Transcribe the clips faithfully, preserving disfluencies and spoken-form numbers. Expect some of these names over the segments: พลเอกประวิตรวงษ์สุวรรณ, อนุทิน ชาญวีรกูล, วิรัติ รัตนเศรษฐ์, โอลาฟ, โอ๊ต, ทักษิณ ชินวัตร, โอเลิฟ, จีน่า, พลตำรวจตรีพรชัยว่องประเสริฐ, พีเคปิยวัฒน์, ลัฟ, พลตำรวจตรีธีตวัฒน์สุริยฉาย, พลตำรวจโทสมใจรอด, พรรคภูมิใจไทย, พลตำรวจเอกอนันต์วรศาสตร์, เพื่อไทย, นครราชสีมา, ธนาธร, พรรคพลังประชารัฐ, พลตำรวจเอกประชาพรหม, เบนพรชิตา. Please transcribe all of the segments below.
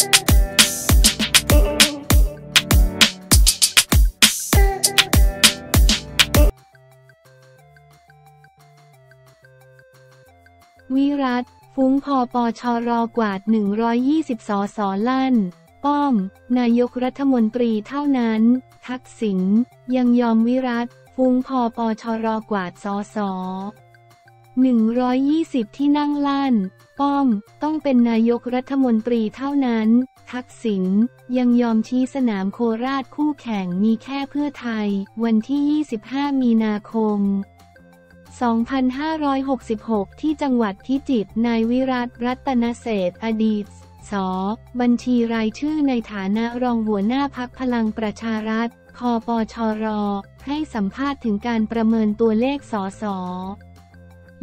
วิรัติ ฟุ้งพปชร.กวาดหนึ่งร้อยยี่สิบสส.ลั่นป้อมนายกรัฐมนตรีเท่านั้นทักษิณยังยอมวิรัติ ฟุ้งพปชร.กวาดสส.หนึ่งร้อยยี่สิบที่นั่งลั่นป้อมต้องเป็นนายกรัฐมนตรีเท่านั้นทักษิณยังยอมชี้สนามโคราชคู่แข่งมีแค่เพื่อไทยวันที่ยี่สิบห้ามีนาคมสองพันห้าร้อยหกสิบหก ที่จังหวัดพิจิตรนายวิรัติ รัตนเศรษฐ์อดีตส.บัญชีรายชื่อในฐานะรองหัวหน้าพรรคพลังประชารัฐคปชร.ให้สัมภาษณ์ถึงการประเมินตัวเลขส.ส.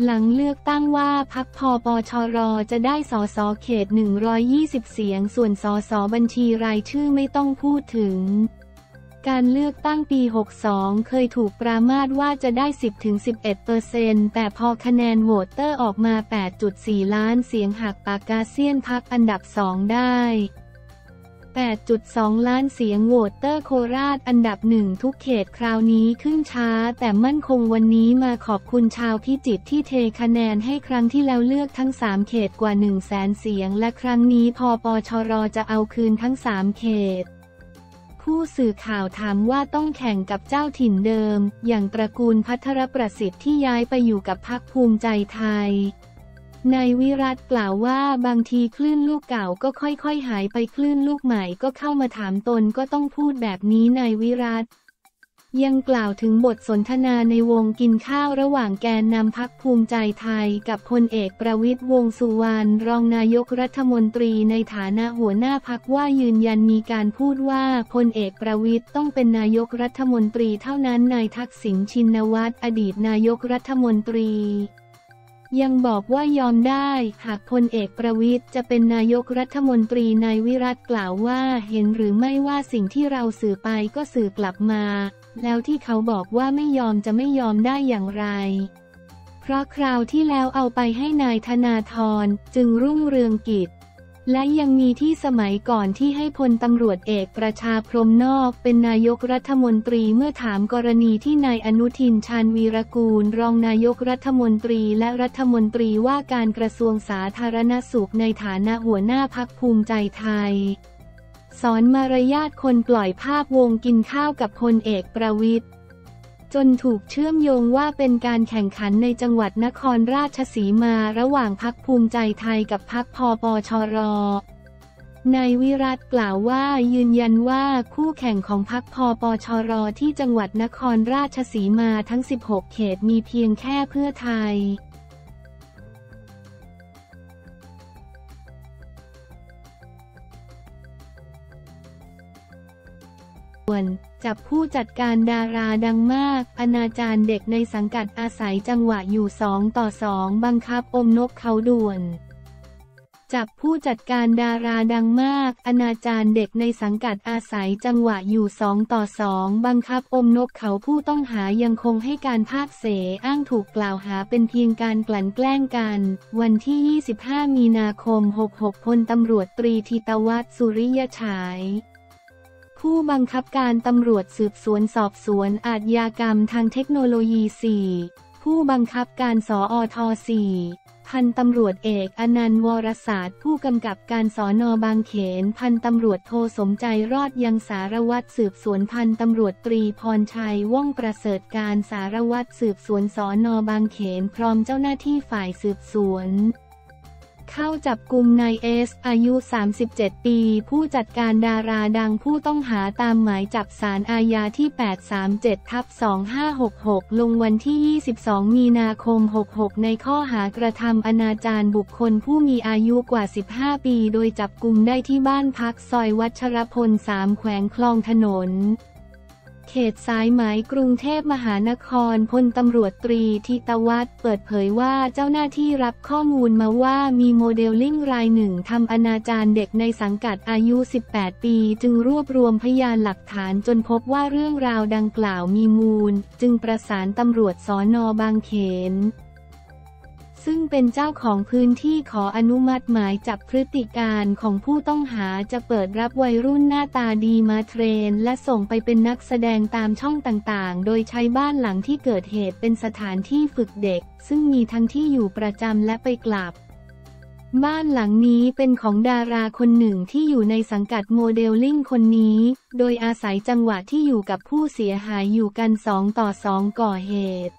หลังเลือกตั้งว่าพรรคคปชร.จะได้ส.ส.เขตหนึ่งร้อยยี่สิบเสียงส่วนส.ส.บัญชีรายชื่อไม่ต้องพูดถึงการเลือกตั้งปีหกสองเคยถูกปรามาสว่าจะได้ สิบถึงสิบเอ็ดเปอร์เซ็นต์ แต่พอคะแนนโหวตเตอร์ออกมา แปดจุดสี่ ล้านเสียงหักปากกาเซียนพรรคอันดับสองได้ แปดจุดสอง ล้านเสียงโหวตเตอร์โคราชอันดับหนึ่งทุกเขตคราวนี้ขึ้นช้าแต่มั่นคงวันนี้มาขอบคุณชาวพิจิตรที่เทคะแนนให้ครั้งที่แล้วเลือกทั้งสามเขตกว่า หนึ่งแสน เสียงและครั้งนี้คปชร.จะเอาคืนทั้งสามเขตผู้สื่อข่าวถามว่าต้องแข่งกับเจ้าถิ่นเดิมอย่างตระกูลพัทรประสิทธิ์ที่ย้ายไปอยู่กับพรรคภูมิใจไทยนายวิรัติกล่าวว่าบางทีคลื่นลูกเก่าก็ค่อยๆหายไปคลื่นลูกใหม่ก็เข้ามาถามตนก็ต้องพูดแบบนี้นายวิรัติยังกล่าวถึงบทสนทนาในวงกินข้าวระหว่างแกนนำพรรคภูมิใจไทยกับพลเอกประวิตรวงษ์สุวรรณรองนายกรัฐมนตรีในฐานะหัวหน้าพรรคว่ายืนยันมีการพูดว่าพลเอกประวิตรต้องเป็นนายกรัฐมนตรีเท่านั้นนายทักษิณชินวัตรอดีตนายกรัฐมนตรียังบอกว่ายอมได้หากพลเอกประวิตรจะเป็นนายกรัฐมนตรีนายวิรัติกล่าวว่าเห็นหรือไม่ว่าสิ่งที่เราสื่อไปก็สื่อกลับมาแล้วที่เขาบอกว่าไม่ยอมจะไม่ยอมได้อย่างไรเพราะคราวที่แล้วเอาไปให้นายธนาธรจึงรุ่งเรืองกิจและยังมีที่สมัยก่อนที่ให้พลตำรวจเอกประชาพรหมนอกเป็นนายกรัฐมนตรีเมื่อถามกรณีที่นายอนุทินชาญวีรกูลรองนายกรัฐมนตรีและรัฐมนตรีว่าการกระทรวงสาธารณสุขในฐานะหัวหน้าพรรคภูมิใจไทยสอนมารยาทคนปล่อยภาพวงกินข้าวกับพลเอกประวิตรจนถูกเชื่อมโยงว่าเป็นการแข่งขันในจังหวัดนครราชสีมาระหว่างพรรคภูมิใจไทยกับพรรคคปชร.นายวิรัติกล่าวว่ายืนยันว่าคู่แข่งของพรรคคปชร.ที่จังหวัดนครราชสีมาทั้งสิบหกเขตมีเพียงแค่เพื่อไทยจับผู้จัดการดาราดังมากอนาจารเด็กในสังกัดอาศัยจังหวะอยู่สองต่อสองบังคับอมนกเขาด่วนจับผู้จัดการดาราดังมากอนาจารเด็กในสังกัดอาศัยจังหวะอยู่สองต่อสองบังคับอมนกเขาผู้ต้องหายังคงให้การภาคเสอ้างถูกกล่าวหาเป็นเพียงการกลั่นแกล้งกันวันที่ยี่สิบห้ามีนาคมหกหกพลตำรวจตรีธีตวัฒน์สุริยฉายผู้บังคับการตำรวจสืบสวนสอบสวนอาชญากรรมทางเทคโนโลยีสี่ผู้บังคับการสอทสี่พันตำรวจเอกอนันต์วรศาสตร์ผู้กำกับการสนบางเขนพันตำรวจโทสมใจรอดยังสารวัตรสืบสวนพันตำรวจตรีพรชัยว่องประเสริฐการสารวัตรสืบสวนสนบางเขนพร้อมเจ้าหน้าที่ฝ่ายสืบสวนเข้าจับกุมนายเอสอายุสามสิบเจ็ดปีผู้จัดการดาราดังผู้ต้องหาตามหมายจับศาลอาญาที่ แปดสามเจ็ดทับสองห้าหกหก ลงวันที่ยี่สิบสองมีนาคมหกหกในข้อหากระทำอนาจารบุคคลผู้มีอายุกว่าสิบห้าปีโดยจับกุมได้ที่บ้านพักซอยวัชรพลสามแขวงคลองถนนเขตสายไหมกรุงเทพมหานครพลตำรวจตรีธีตวัฒน์เปิดเผยว่าเจ้าหน้าที่รับข้อมูลมาว่ามีโมเดลลิ่งรายหนึ่งทำอนาจารเด็กในสังกัดอายุสิบแปดปีจึงรวบรวมพยานหลักฐานจนพบว่าเรื่องราวดังกล่าวมีมูลจึงประสานตำรวจสนบางเขน ซึ่งเป็นเจ้าของพื้นที่ขออนุมัติหมายจับพฤติการของผู้ต้องหาจะเปิดรับวัยรุ่นหน้าตาดีมาเทรนและส่งไปเป็นนักแสดงตามช่องต่างๆโดยใช้บ้านหลังที่เกิดเหตุเป็นสถานที่ฝึกเด็กซึ่งมีทั้งที่อยู่ประจำและไปกลับบ้านหลังนี้เป็นของดาราคนหนึ่งที่อยู่ในสังกัดโมเดลลิ่งคนนี้โดยอาศัยจังหวะที่อยู่กับผู้เสียหายอยู่กันสองต่อสองก่อเหตุ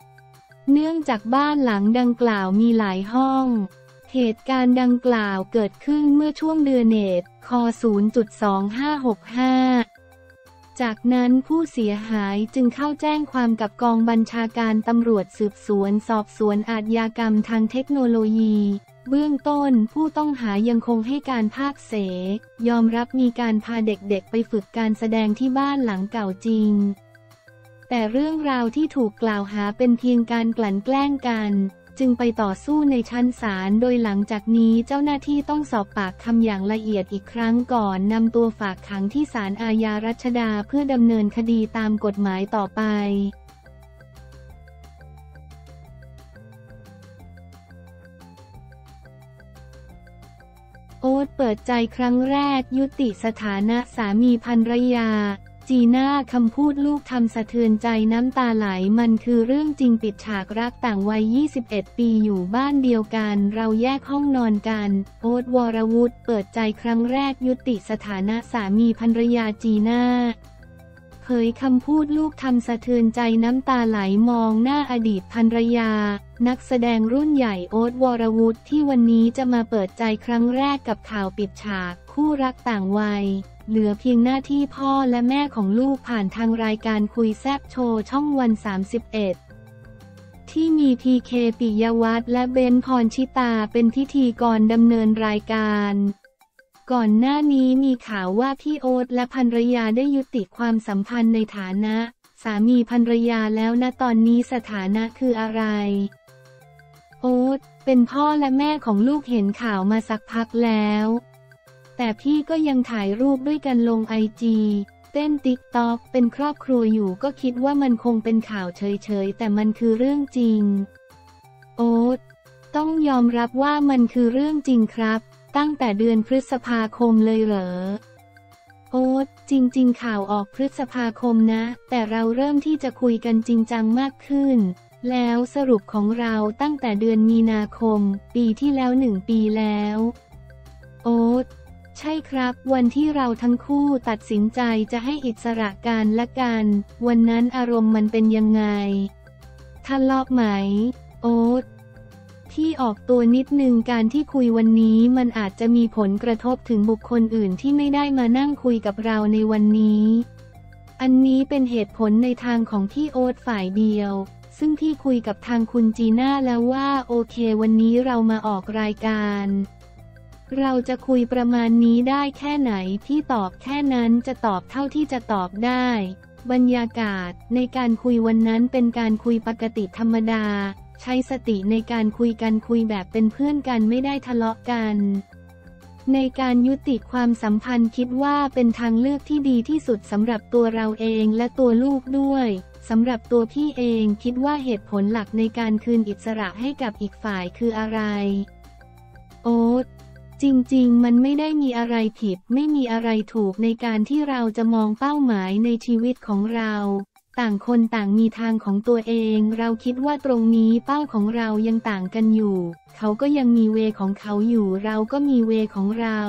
เนื่องจากบ้านหลังดังกล่าวมีหลายห้องเหตุการณ์ดังกล่าวเกิดขึ้นเมื่อช่วงเดือนเมษค.สองพันห้าร้อยหกสิบห้าจากนั้นผู้เสียหายจึงเข้าแจ้งความกับกองบัญชาการตำรวจสืบสวนสอบสวนอาชญากรรมทางเทคโนโลยีเบื้องต้นผู้ต้องหายังคงให้การภาคเศษยอมรับมีการพาเด็กๆไปฝึกการแสดงที่บ้านหลังเก่าจริงแต่เรื่องราวที่ถูกกล่าวหาเป็นเพียงการกลั่นแกล้งกันจึงไปต่อสู้ในชั้นศาลโดยหลังจากนี้เจ้าหน้าที่ต้องสอบปากคำอย่างละเอียดอีกครั้งก่อนนำตัวฝากขังที่ศาลอาญารัชดาเพื่อดำเนินคดีตามกฎหมายต่อไปโอ๊ตเปิดใจครั้งแรกยุติสถานะสามีภรรยาจีน่าคำพูดลูกทำสะเทือนใจน้ำตาไหลมันคือเรื่องจริงปิดฉากรักต่างวัยยี่สิบเอ็ดปีอยู่บ้านเดียวกันเราแยกห้องนอนกันโอ๊ตวรวุฒิเปิดใจครั้งแรกยุติสถานะสามีภรรยาจีน่าเผยคำพูดลูกทำสะเทือนใจน้ำตาไหลมองหน้าอดีตภรรยานักแสดงรุ่นใหญ่โอ๊ตวรวุฒิที่วันนี้จะมาเปิดใจครั้งแรกกับข่าวปิดฉากคู่รักต่างวัยเหลือเพียงหน้าที่พ่อและแม่ของลูกผ่านทางรายการคุยแซบโชว์ช่องวันสามสิบเอ็ดที่มีพีเคปิยวัฒน์และเบนพรชิตาเป็นพิธีกรดำเนินรายการก่อนหน้านี้มีข่าวว่าพี่โอ๊ตและภรรยาได้ยุติความสัมพันธ์ในฐานะสามีภรรยาแล้วนะตอนนี้สถานะคืออะไรโอ๊ตเป็นพ่อและแม่ของลูกเห็นข่าวมาสักพักแล้วแต่พี่ก็ยังถ่ายรูปด้วยกันลงไอจีเต้นติ๊กต็อกเป็นครอบครัวอยู่ก็คิดว่ามันคงเป็นข่าวเฉยๆแต่มันคือเรื่องจริงโอ๊ตต้องยอมรับว่ามันคือเรื่องจริงครับตั้งแต่เดือนพฤษภาคมเลยเหรอโอ๊ตจริงๆข่าวออกพฤษภาคมนะแต่เราเริ่มที่จะคุยกันจริงจังมากขึ้นแล้วสรุปของเราตั้งแต่เดือนมีนาคมปีที่แล้วหนึ่งปีแล้วโอ๊ตใช่ครับวันที่เราทั้งคู่ตัดสินใจจะให้อิสระกันและกันวันนั้นอารมณ์มันเป็นยังไงทะเลาะไหมโอ๊ตที่ออกตัวนิดนึงการที่คุยวันนี้มันอาจจะมีผลกระทบถึงบุคคลอื่นที่ไม่ได้มานั่งคุยกับเราในวันนี้อันนี้เป็นเหตุผลในทางของพี่โอ๊ตฝ่ายเดียวซึ่งพี่คุยกับทางคุณจีน่าแล้วว่าโอเควันนี้เรามาออกรายการเราจะคุยประมาณนี้ได้แค่ไหนพี่ตอบแค่นั้นจะตอบเท่าที่จะตอบได้บรรยากาศในการคุยวันนั้นเป็นการคุยปกติธรรมดาใช้สติในการคุยกันคุยแบบเป็นเพื่อนกันไม่ได้ทะเลาะกันในการยุติความสัมพันธ์คิดว่าเป็นทางเลือกที่ดีที่สุดสำหรับตัวเราเองและตัวลูกด้วยสำหรับตัวพี่เองคิดว่าเหตุผลหลักในการคืนอิสระให้กับอีกฝ่ายคืออะไรโอ๊ตจริงๆมันไม่ได้มีอะไรผิดไม่มีอะไรถูกในการที่เราจะมองเป้าหมายในชีวิตของเราต่างคนต่างมีทางของตัวเองเราคิดว่าตรงนี้เป้าของเรายังต่างกันอยู่เขาก็ยังมีเวของเขาอยู่เราก็มีเวของเรา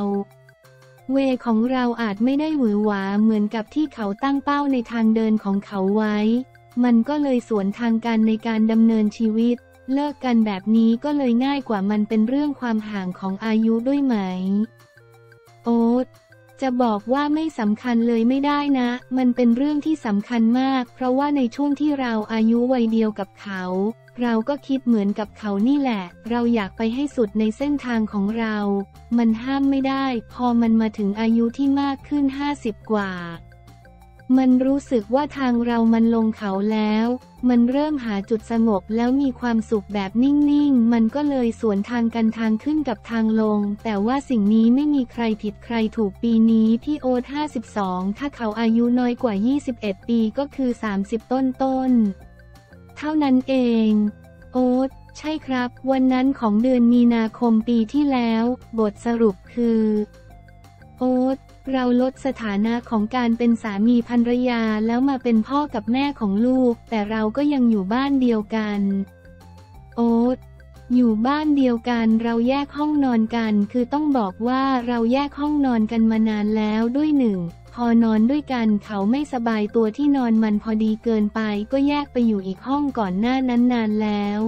เวของเราอาจไม่ได้หวือหวาเหมือนกับที่เขาตั้งเป้าในทางเดินของเขาไว้มันก็เลยสวนทางกันในการดำเนินชีวิตเลิกกันแบบนี้ก็เลยง่ายกว่ามันเป็นเรื่องความห่างของอายุด้วยไหมโอ๊ตจะบอกว่าไม่สำคัญเลยไม่ได้นะมันเป็นเรื่องที่สำคัญมากเพราะว่าในช่วงที่เราอายุวัยเดียวกับเขาเราก็คิดเหมือนกับเขานี่แหละเราอยากไปให้สุดในเส้นทางของเรามันห้ามไม่ได้พอมันมาถึงอายุที่มากขึ้นห้าสิบกว่ามันรู้สึกว่าทางเรามันลงเขาแล้วมันเริ่มหาจุดสงบแล้วมีความสุขแบบนิ่งๆมันก็เลยสวนทางกันทางขึ้นกับทางลงแต่ว่าสิ่งนี้ไม่มีใครผิดใครถูกปีนี้พี่โอ๊ตห้าสิบสองถ้าเขาอายุน้อยกว่ายี่สิบเอ็ดปีก็คือสามสิบต้นๆเท่านั้นเองโอ๊ต ใช่ครับวันนั้นของเดือนมีนาคมปีที่แล้วบทสรุปคือโอ๊ตเราลดสถานะของการเป็นสามีภรรยาแล้วมาเป็นพ่อกับแม่ของลูกแต่เราก็ยังอยู่บ้านเดียวกันโอ๊ตอยู่บ้านเดียวกันเราแยกห้องนอนกันคือต้องบอกว่าเราแยกห้องนอนกันมานานแล้วด้วยหนึ่งพอนอนด้วยกันเขาไม่สบายตัวที่นอนมันพอดีเกินไปก็แยกไปอยู่อีกห้องก่อนหน้านั้นนานแล้ว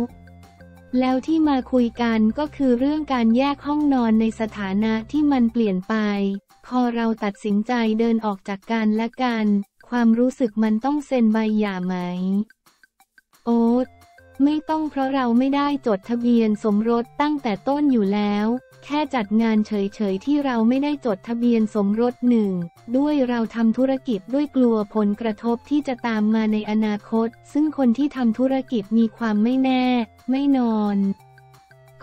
แล้วที่มาคุยกันก็คือเรื่องการแยกห้องนอนในสถานะที่มันเปลี่ยนไปพอเราตัดสินใจเดินออกจากกันและกันความรู้สึกมันต้องเซ็นใบหย่าไหมโอ๊ตไม่ต้องเพราะเราไม่ได้จดทะเบียนสมรสตั้งแต่ต้นอยู่แล้วแค่จัดงานเฉยๆที่เราไม่ได้จดทะเบียนสมรสหนึ่งด้วยเราทำธุรกิจด้วยกลัวผลกระทบที่จะตามมาในอนาคตซึ่งคนที่ทำธุรกิจมีความไม่แน่ไม่นอน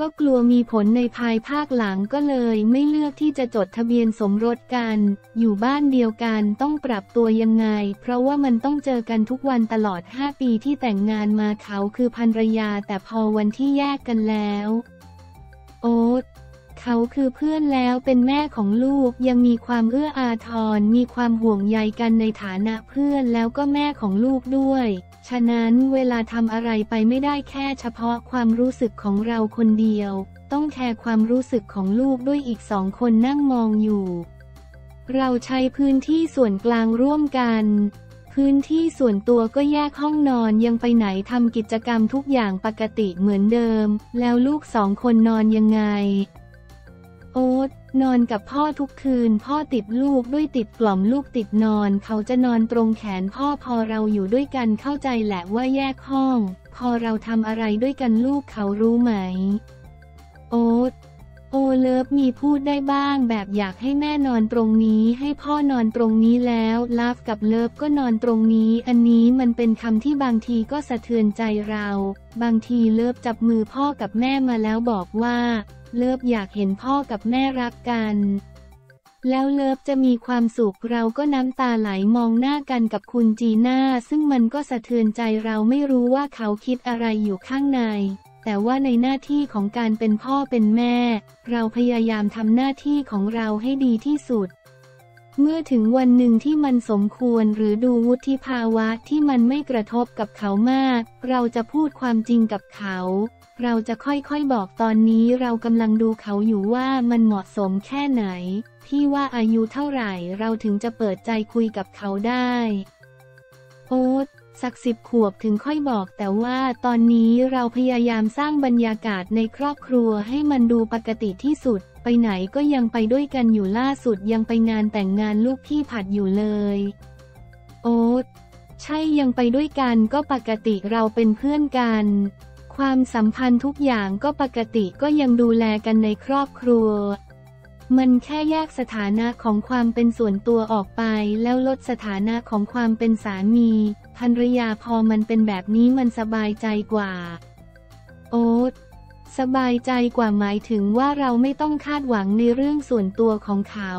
ก็กลัวมีผลในภายภาคหลังก็เลยไม่เลือกที่จะจดทะเบียนสมรสกันอยู่บ้านเดียวกันต้องปรับตัวยังไงเพราะว่ามันต้องเจอกันทุกวันตลอดห้าปีที่แต่งงานมาเขาคือภรรยาแต่พอวันที่แยกกันแล้วโอ๊ตเขาคือเพื่อนแล้วเป็นแม่ของลูกยังมีความเอื้ออาทรมีความห่วงใยกันในฐานะเพื่อนแล้วก็แม่ของลูกด้วยฉะนั้นเวลาทำอะไรไปไม่ได้แค่เฉพาะความรู้สึกของเราคนเดียวต้องแคร์ความรู้สึกของลูกด้วยอีกสองคนนั่งมองอยู่เราใช้พื้นที่ส่วนกลางร่วมกันพื้นที่ส่วนตัวก็แยกห้องนอนยังไปไหนทำกิจกรรมทุกอย่างปกติเหมือนเดิมแล้วลูกสองคนนอนยังไงโอ๊ตนอนกับพ่อทุกคืนพ่อติดลูกด้วยติดกล่อมลูกติดนอนเขาจะนอนตรงแขนพ่อพอเราอยู่ด้วยกันเข้าใจแหละว่าแยกห้องพอเราทำอะไรด้วยกันลูกเขารู้ไหมโอ๊ตโอเลิฟมีพูดได้บ้างแบบอยากให้แม่นอนตรงนี้ให้พ่อนอนตรงนี้แล้วลัฟกับเลิฟก็นอนตรงนี้อันนี้มันเป็นคำที่บางทีก็สะเทือนใจเราบางทีเลิฟจับมือพ่อกับแม่มาแล้วบอกว่าเลิฟอยากเห็นพ่อกับแม่รักกันแล้วเลิฟจะมีความสุขเราก็น้ำตาไหลมองหน้ากันกับคุณจีน่าซึ่งมันก็สะเทือนใจเราไม่รู้ว่าเขาคิดอะไรอยู่ข้างในแต่ว่าในหน้าที่ของการเป็นพ่อเป็นแม่เราพยายามทำหน้าที่ของเราให้ดีที่สุดเมื่อถึงวันหนึ่งที่มันสมควรหรือดูวุฒิภาวะที่มันไม่กระทบกับเขามากเราจะพูดความจริงกับเขาเราจะค่อยๆบอกตอนนี้เรากำลังดูเขาอยู่ว่ามันเหมาะสมแค่ไหนพี่ว่าอายุเท่าไหร่เราถึงจะเปิดใจคุยกับเขาได้โอ๊ตสักสิบขวบถึงค่อยบอกแต่ว่าตอนนี้เราพยายามสร้างบรรยากาศในครอบครัวให้มันดูปกติที่สุดไปไหนก็ยังไปด้วยกันอยู่ล่าสุดยังไปงานแต่งงานลูกพี่ผัดอยู่เลยโอ๊ตใช่ยังไปด้วยกันก็ปกติเราเป็นเพื่อนกันความสัมพันธ์ทุกอย่างก็ปกติก็ยังดูแลกันในครอบครัวมันแค่แยกสถานะของความเป็นส่วนตัวออกไปแล้วลดสถานะของความเป็นสามีภรรยาพอมันเป็นแบบนี้มันสบายใจกว่าโอ๊ตสบายใจกว่าหมายถึงว่าเราไม่ต้องคาดหวังในเรื่องส่วนตัวของเขา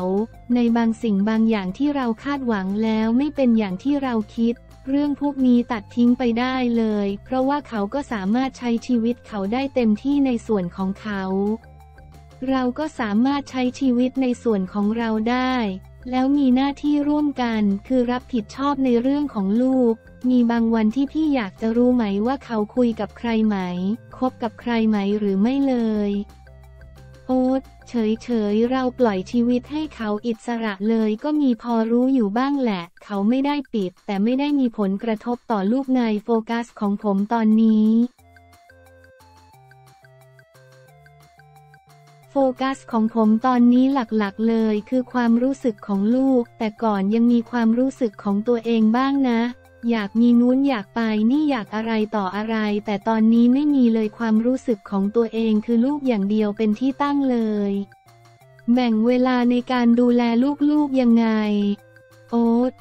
ในบางสิ่งบางอย่างที่เราคาดหวังแล้วไม่เป็นอย่างที่เราคิดเรื่องพวกนี้ตัดทิ้งไปได้เลยเพราะว่าเขาก็สามารถใช้ชีวิตเขาได้เต็มที่ในส่วนของเขาเราก็สามารถใช้ชีวิตในส่วนของเราได้แล้วมีหน้าที่ร่วมกันคือรับผิดชอบในเรื่องของลูกมีบางวันที่พี่อยากจะรู้ไหมว่าเขาคุยกับใครไหมคบกับใครไหมหรือไม่เลยโอ๊ตเฉยๆเราปล่อยชีวิตให้เขาอิสระเลยก็มีพอรู้อยู่บ้างแหละเขาไม่ได้ปิดแต่ไม่ได้มีผลกระทบต่อลูกในโฟกัสของผมตอนนี้โฟกัสของผมตอนนี้หลักๆเลยคือความรู้สึกของลูกแต่ก่อนยังมีความรู้สึกของตัวเองบ้างนะอยากมีนู้นอยากไปนี่อยากอะไรต่ออะไรแต่ตอนนี้ไม่มีเลยความรู้สึกของตัวเองคือลูกอย่างเดียวเป็นที่ตั้งเลยแบ่งเวลาในการดูแลลูกๆยังไงโอ๊ต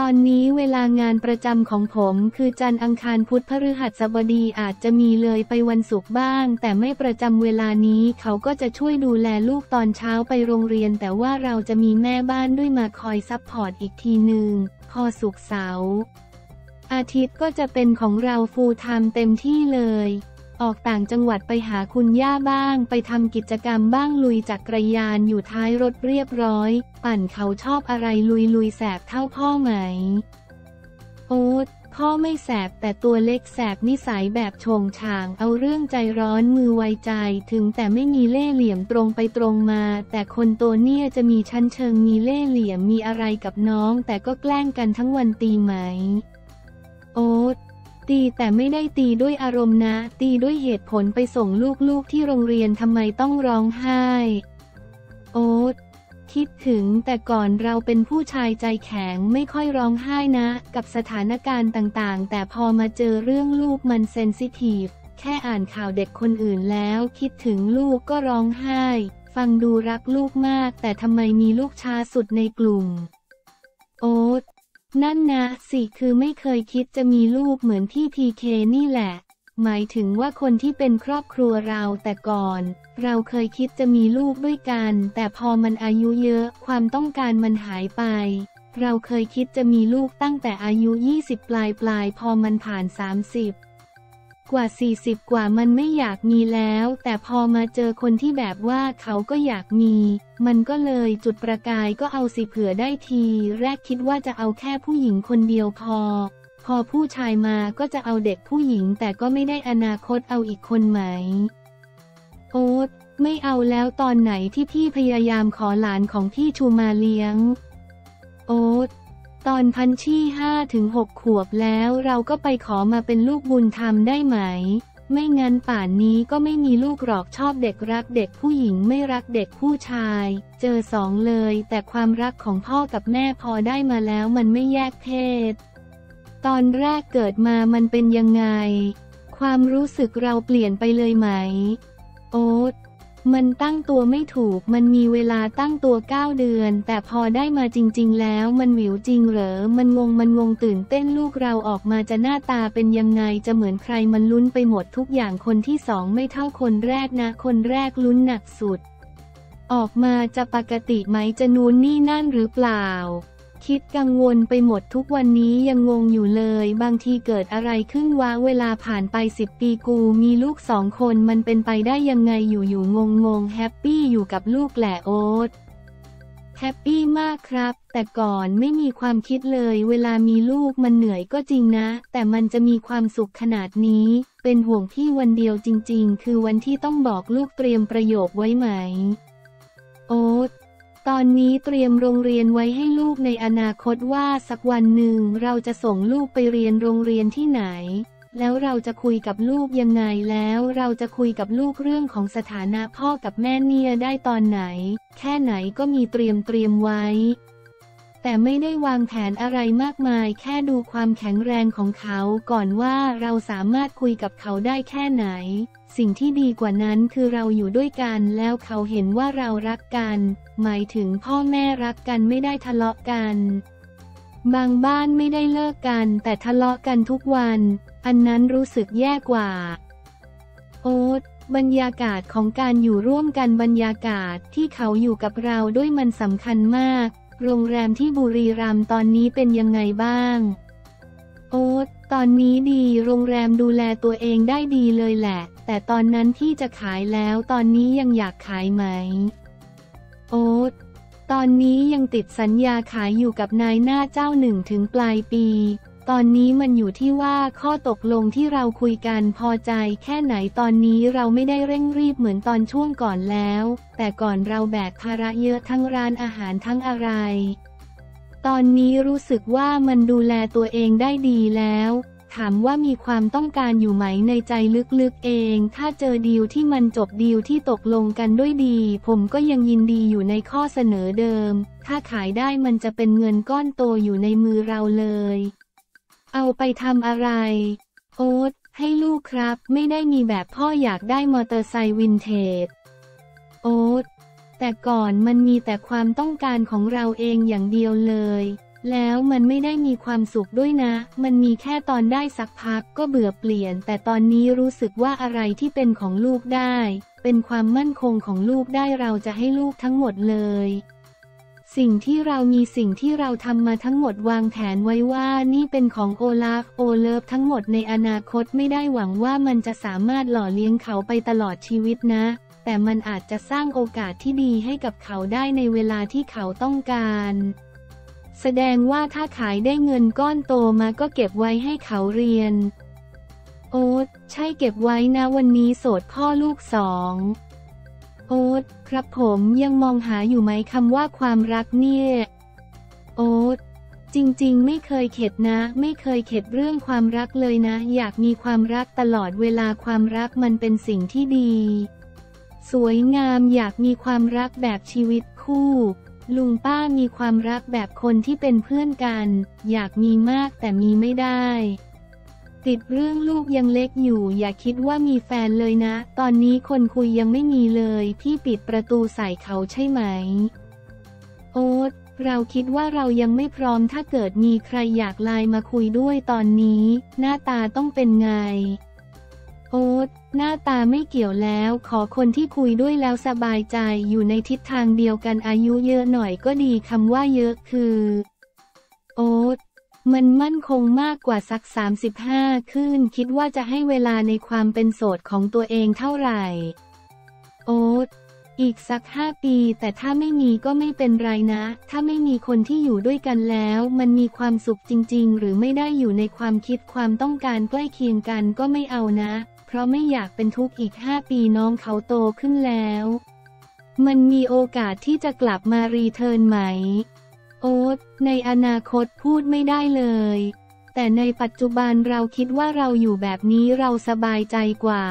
ตอนนี้เวลางานประจำของผมคือจันทร์อังคารพุธพฤหัสบดีอาจจะมีเลยไปวันศุกร์บ้างแต่ไม่ประจำเวลานี้เขาก็จะช่วยดูแลลูกตอนเช้าไปโรงเรียนแต่ว่าเราจะมีแม่บ้านด้วยมาคอยซัพพอร์ตอีกทีหนึ่งพอศุกร์เสาร์อาทิตย์ก็จะเป็นของเราฟูลไทม์เต็มที่เลย ออกต่างจังหวัดไปหาคุณย่าบ้างไปทำกิจกรรมบ้างลุยจักรยานอยู่ท้ายรถเรียบร้อยปั่นเขาชอบอะไรลุยลุยแสบเท่าพ่อไหมโอ๊ตพ่อไม่แสบแต่ตัวเล็กแสบนิสัยแบบโฉงฉางเอาเรื่องใจร้อนมือไวใจถึงแต่ไม่มีเล่ห์เหลี่ยมตรงไปตรงมาแต่คนตัวเนี่ยจะมีชั้นเชิงมีเล่ห์เหลี่ยมมีอะไรกับน้องแต่ก็แกล้งกันทั้งวันตีไหมโอ๊ตตีแต่ไม่ได้ตีด้วยอารมณ์นะตีด้วยเหตุผลไปส่งลูกๆที่โรงเรียนทำไมต้องร้องไห้โอ๊ตคิดถึงแต่ก่อนเราเป็นผู้ชายใจแข็งไม่ค่อยร้องไห้นะกับสถานการณ์ต่างๆแต่พอมาเจอเรื่องลูกมันเซนซิทีฟแค่อ่านข่าวเด็กคนอื่นแล้วคิดถึงลูกก็ร้องไห้ฟังดูรักลูกมากแต่ทำไมมีลูกช้าสุดในกลุ่มโอ๊ตนั่นนะสิคือไม่เคยคิดจะมีลูกเหมือนพี่พีเคนี่แหละหมายถึงว่าคนที่เป็นครอบครัวเราแต่ก่อนเราเคยคิดจะมีลูกด้วยกันแต่พอมันอายุเยอะความต้องการมันหายไปเราเคยคิดจะมีลูกตั้งแต่อายุยี่สิบปลายปลายพอมันผ่านสามสิบกว่าสี่สิบกว่ามันไม่อยากมีแล้วแต่พอมาเจอคนที่แบบว่าเขาก็อยากมีมันก็เลยจุดประกายก็เอาสิเผื่อได้ทีแรกคิดว่าจะเอาแค่ผู้หญิงคนเดียวพอพอผู้ชายมาก็จะเอาเด็กผู้หญิงแต่ก็ไม่ได้อนาคตเอาอีกคนไหมโอ๊ตไม่เอาแล้วตอนไหนที่พี่พยายามขอหลานของพี่ชูมาเลี้ยงโอ๊ตตอนพันชี่ห้าถึงหกขวบแล้วเราก็ไปขอมาเป็นลูกบุญธรรมได้ไหมไม่งั้นป่านนี้ก็ไม่มีลูกหรอกชอบเด็กรักเด็กผู้หญิงไม่รักเด็กผู้ชายเจอสองเลยแต่ความรักของพ่อกับแม่พอได้มาแล้วมันไม่แยกเพศตอนแรกเกิดมามันเป็นยังไงความรู้สึกเราเปลี่ยนไปเลยไหมโอ๊ตมันตั้งตัวไม่ถูกมันมีเวลาตั้งตัวเก้าเดือนแต่พอได้มาจริงๆแล้วมันหวิวจริงเหรอมันงงมันงงตื่นเต้นลูกเราออกมาจะหน้าตาเป็นยังไงจะเหมือนใครมันลุ้นไปหมดทุกอย่างคนที่สองไม่เท่าคนแรกนะคนแรกลุ้นหนักสุดออกมาจะปกติไหมจะนู้นนี่นั่นหรือเปล่าคิดกังวลไปหมดทุกวันนี้ยังงงอยู่เลยบางทีเกิดอะไรขึ้นวะเวลาผ่านไปสิบปีกูมีลูกสองคนมันเป็นไปได้ยังไงอยู่ๆงงงแฮปปี้อยู่กับลูกแหละโอ๊ตแฮปปี้มากครับแต่ก่อนไม่มีความคิดเลยเวลามีลูกมันเหนื่อยก็จริงนะแต่มันจะมีความสุขขนาดนี้เป็นห่วงพี่วันเดียวจริงๆคือวันที่ต้องบอกลูกเตรียมประโยคไว้ไหมโอ๊ตตอนนี้เตรียมโรงเรียนไว้ให้ลูกในอนาคตว่าสักวันหนึ่งเราจะส่งลูกไปเรียนโรงเรียนที่ไหนแล้วเราจะคุยกับลูกยังไงแล้วเราจะคุยกับลูกเรื่องของสถานะพ่อกับแม่เนี่ยได้ตอนไหนแค่ไหนก็มีเตรียมเตรียมไว้แต่ไม่ได้วางแผนอะไรมากมายแค่ดูความแข็งแรงของเขาก่อนว่าเราสามารถคุยกับเขาได้แค่ไหนสิ่งที่ดีกว่านั้นคือเราอยู่ด้วยกันแล้วเขาเห็นว่าเรารักกันหมายถึงพ่อแม่รักกันไม่ได้ทะเลาะกันบางบ้านไม่ได้เลิกกันแต่ทะเลาะกันทุกวันอันนั้นรู้สึกแย่กว่าโอ๊ตบรรยากาศของการอยู่ร่วมกันบรรยากาศที่เขาอยู่กับเราด้วยมันสำคัญมากโรงแรมที่บุรีรัมย์ตอนนี้เป็นยังไงบ้างโอ๊ตตอนนี้ดีโรงแรมดูแลตัวเองได้ดีเลยแหละแต่ตอนนั้นที่จะขายแล้วตอนนี้ยังอยากขายไหมโอ๊ตตอนนี้ยังติดสัญญาขายอยู่กับนายหน้าเจ้าหนึ่งถึงปลายปีตอนนี้มันอยู่ที่ว่าข้อตกลงที่เราคุยกันพอใจแค่ไหนตอนนี้เราไม่ได้เร่งรีบเหมือนตอนช่วงก่อนแล้วแต่ก่อนเราแบกภาระเยอะทั้งร้านอาหารทั้งอะไรตอนนี้รู้สึกว่ามันดูแลตัวเองได้ดีแล้วถามว่ามีความต้องการอยู่ไหมในใจลึกๆเองถ้าเจอดีลที่มันจบดีลที่ตกลงกันด้วยดีผมก็ยังยินดีอยู่ในข้อเสนอเดิมถ้าขายได้มันจะเป็นเงินก้อนโตอยู่ในมือเราเลยเอาไปทำอะไรโอ๊ตให้ลูกครับไม่ได้มีแบบพ่ออยากได้มอเตอร์ไซค์วินเทจโอ๊ตแต่ก่อนมันมีแต่ความต้องการของเราเองอย่างเดียวเลยแล้วมันไม่ได้มีความสุขด้วยนะมันมีแค่ตอนได้สักพักก็เบื่อเปลี่ยนแต่ตอนนี้รู้สึกว่าอะไรที่เป็นของลูกได้เป็นความมั่นคงของลูกได้เราจะให้ลูกทั้งหมดเลย สิ่งที่เรามีสิ่งที่เราทำมาทั้งหมดวางแผนไว้ว่านี่เป็นของโอลาฟโอเลิฟทั้งหมดในอนาคตไม่ได้หวังว่ามันจะสามารถหล่อเลี้ยงเขาไปตลอดชีวิตนะแต่มันอาจจะสร้างโอกาสที่ดีให้กับเขาได้ในเวลาที่เขาต้องการแสดงว่าถ้าขายได้เงินก้อนโตมาก็เก็บไว้ให้เขาเรียนโอ๊ตใช่เก็บไว้นะวันนี้โสดพ่อลูกสองโอ๊ตครับผมยังมองหาอยู่ไหมคำว่าความรักเนี่ยโอ๊ตจริงๆไม่เคยเข็ดนะไม่เคยเข็ดเรื่องความรักเลยนะอยากมีความรักตลอดเวลาความรักมันเป็นสิ่งที่ดีสวยงามอยากมีความรักแบบชีวิตคู่ลุงป้ามีความรักแบบคนที่เป็นเพื่อนกันอยากมีมากแต่มีไม่ได้ติดเรื่องลูกยังเล็กอยู่อย่าคิดว่ามีแฟนเลยนะตอนนี้คนคุยยังไม่มีเลยพี่ปิดประตูใส่เขาใช่ไหมโอ๊ตเราคิดว่าเรายังไม่พร้อมถ้าเกิดมีใครอยากไลน์มาคุยด้วยตอนนี้หน้าตาต้องเป็นไงโอ๊ตหน้าตาไม่เกี่ยวแล้วขอคนที่คุยด้วยแล้วสบายใจอยู่ในทิศทางเดียวกันอายุเยอะหน่อยก็ดีคำว่าเยอะคือโอ๊ตมันมั่นคงมากกว่าสักสามสิบห้าขึ้นคิดว่าจะให้เวลาในความเป็นโสดของตัวเองเท่าไหร่โอ๊ตอีกสักห้าปีแต่ถ้าไม่มีก็ไม่เป็นไรนะถ้าไม่มีคนที่อยู่ด้วยกันแล้วมันมีความสุขจริงๆหรือไม่ได้อยู่ในความคิดความต้องการใกล้เคียงกันก็ไม่เอานะเพราะไม่อยากเป็นทุกข์อีกห้าปีน้องเขาโตขึ้นแล้วมันมีโอกาสที่จะกลับมารีเทิร์นไหมโอ๊ตในอนาคตพูดไม่ได้เลยแต่ในปัจจุบันเราคิดว่าเราอยู่แบบนี้เราสบายใจกว่า